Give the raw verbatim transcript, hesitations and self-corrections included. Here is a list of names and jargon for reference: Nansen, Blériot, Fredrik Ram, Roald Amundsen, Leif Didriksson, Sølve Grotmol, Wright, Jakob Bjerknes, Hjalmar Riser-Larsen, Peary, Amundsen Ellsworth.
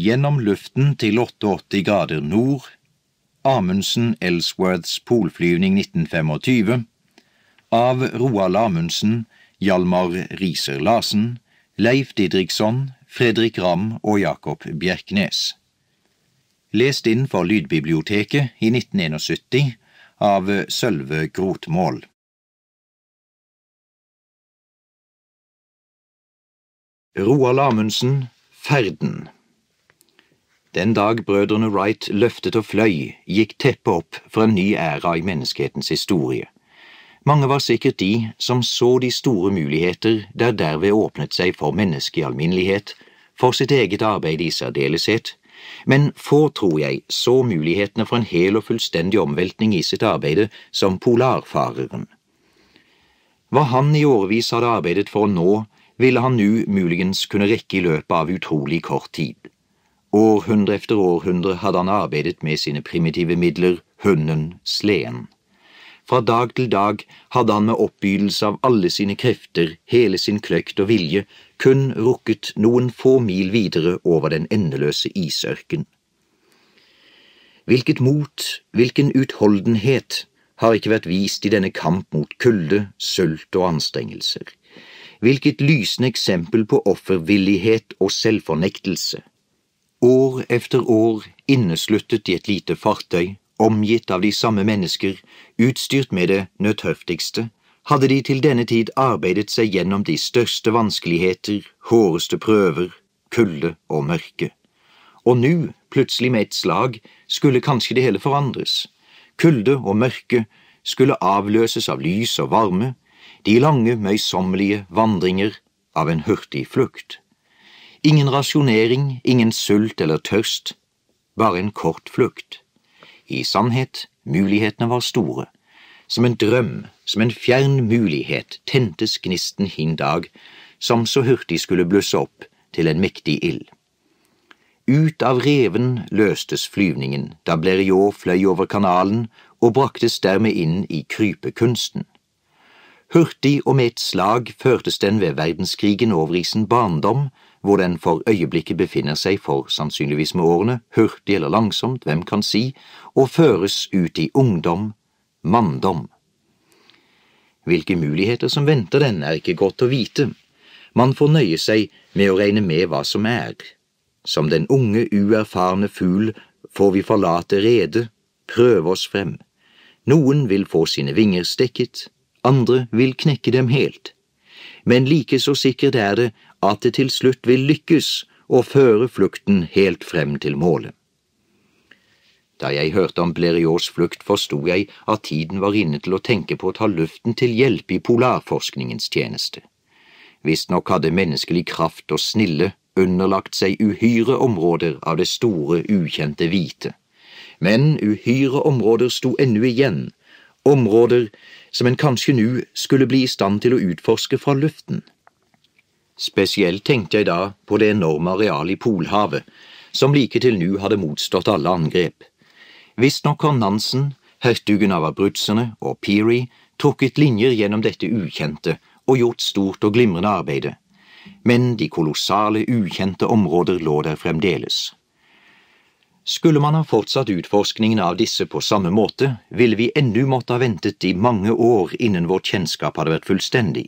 Gjennom luften til åttiåtte grader nord, Amundsen Ellsworths polflyvning nitten tjuefem, av Roald Amundsen, Hjalmar Riser-Larsen, Leif Didriksson, Fredrik Ram og Jakob Bjerknes. Lest inn for Lydbiblioteket i nitten syttién av Sølve Grotmol. Roald Amundsen, ferden. Den dag brødrene Wright løftet og fløy, gikk teppet opp for en ny æra i menneskehetens historie. Mange var sikkert de som så de store muligheter der derved åpnet seg for menneske i alminnelighet, for sitt eget arbeid i særdeleshet, men få, tror jeg, så mulighetene for en hel og fullstendig omveltning i sitt arbeide som polarfareren. Hva han i årevis hadde arbeidet for å nå, ville han nu muligens kunne rekke i løpet av utrolig kort tid. Århundre efter århundre hadde han arbeidet med sine primitive midler, hunden, sleden. Fra dag til dag hadde han med oppbydelse av alle sine krefter, hele sin kløkt og vilje, kun rukket noen få mil videre over den endeløse isørken. Hvilket mot, hvilken utholdenhet har ikke vært vist i denne kamp mot kulde, sult og anstrengelser. Hvilket lysende eksempel på offervillighet og selvfornektelse. År efter år innesluttet i et lite fartøy, omgitt av de samme mennesker, utstyrt med det nødhøftigste, hadde de til denne tid arbeidet seg gjennom de største vanskeligheter, hårdeste prøver, kulde og mørke. Og nå, plutselig med et slag, skulle kanskje det hele forandres. Kulde og mørke skulle avløses av lys og varme, de lange, møysommelige vandringer av en hurtig flukt. Ingen rasjonering, ingen sult eller tørst, bare en kort flukt. I sannhet, mulighetene var store. Som en drøm, som en fjern mulighet, tentes gnisten hin dag, som så hurtig skulle blusse opp til en mektig ild. Ut av reven løstes flyvningen, da Blériot fløy over kanalen og braktes dermed inn i krypekunsten. Hurtig og med et slag førtes den ved verdenskrigen over i sin barndom, hvor den for øyeblikket befinner seg for sannsynligvis med årene, hurtig eller langsomt, hvem kan si, og føres ut i ungdom, manndom. Hvilke muligheter som venter den er ikke godt å vite. Man får nøye seg med å regne med hva som er. Som den unge, uerfarne fugl får vi forlate rede, prøve oss frem. Noen vil få sine vinger stekket, andre vil knekke dem helt. Men like så sikkert er det at det til slutt vil lykkes å føre flukten helt frem til målet. Da jeg hørte om Blériots flukt, forstod jeg at tiden var inne til å tenke på å ta luften til hjelp i polarforskningens tjeneste. Visstnok hadde menneskelig kraft og snille underlagt seg uhyre områder av det store, ukjente hvite. Men uhyre områder sto ennå igjen, områder som en kanskje nå skulle bli i stand til å utforske fra luften. Spesielt tenkte jeg da på det enorme areal i Polhavet, som like til nå hadde motstått alle angrep. Visstnok har Nansen, hertugen av Abruzzerne og Peary trukket linjer gjennom dette ukjente og gjort stort og glimrende arbeide. Men de kolossale ukjente områder lå der fremdeles. Skulle man ha fortsatt utforskningen av disse på samme måte, ville vi ennå måtte ha ventet i mange år innen vårt kjennskap hadde vært fullstendig.